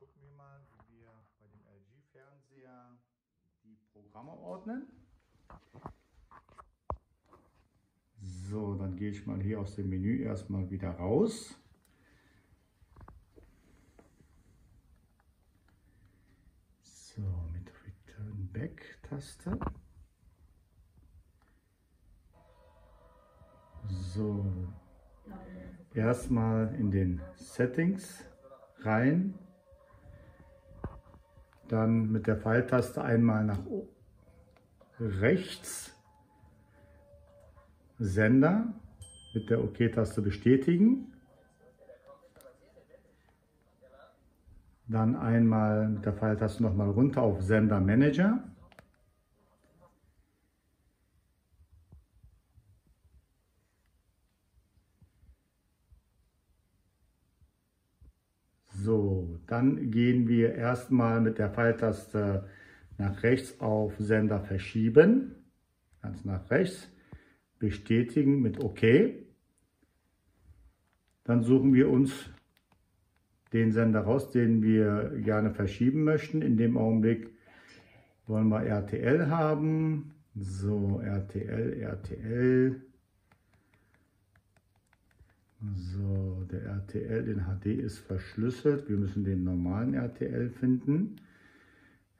gucken wir mal, wie wir bei dem LG-Fernseher die Programme ordnen. So, dann gehe ich mal hier aus dem Menü erstmal wieder raus. So, mit Return Back-Taste. So, erstmal in den Settings rein, dann mit der Pfeiltaste einmal nach rechts, Sender, mit der OK-Taste bestätigen, dann einmal mit der Pfeiltaste nochmal runter auf Sender Manager. So, dann gehen wir erstmal mit der Pfeiltaste nach rechts auf Sender verschieben, ganz nach rechts, bestätigen mit OK. Dann suchen wir uns den Sender raus, den wir gerne verschieben möchten. In dem Augenblick wollen wir RTL haben. So, RTL. So, der RTL in HD ist verschlüsselt. Wir müssen den normalen RTL finden.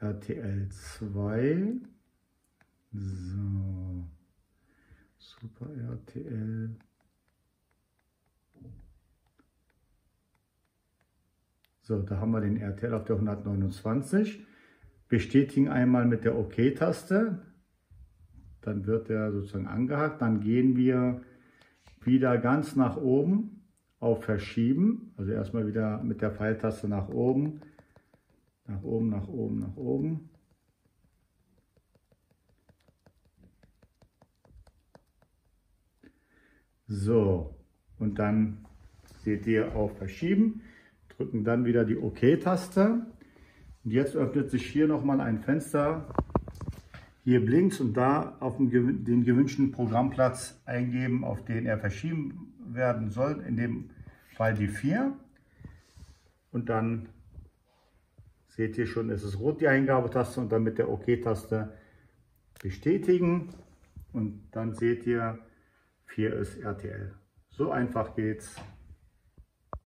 RTL 2. So. Super RTL. So, da haben wir den RTL auf der 129. Bestätigen einmal mit der OK-Taste. Dann wird er sozusagen angehakt. Dann gehen wir wieder ganz nach oben auf Verschieben, also erstmal wieder mit der Pfeiltaste nach oben. So, und dann seht ihr auf Verschieben, drücken dann wieder die OK-Taste. Und jetzt öffnet sich hier nochmal ein Fenster. Hier blinkt und da auf den gewünschten Programmplatz eingeben, auf den er verschieben werden soll, in dem Fall die 4. Und dann seht ihr schon, es ist rot die Eingabetaste und dann mit der OK-Taste bestätigen. Und dann seht ihr, 4 ist RTL. So einfach geht's.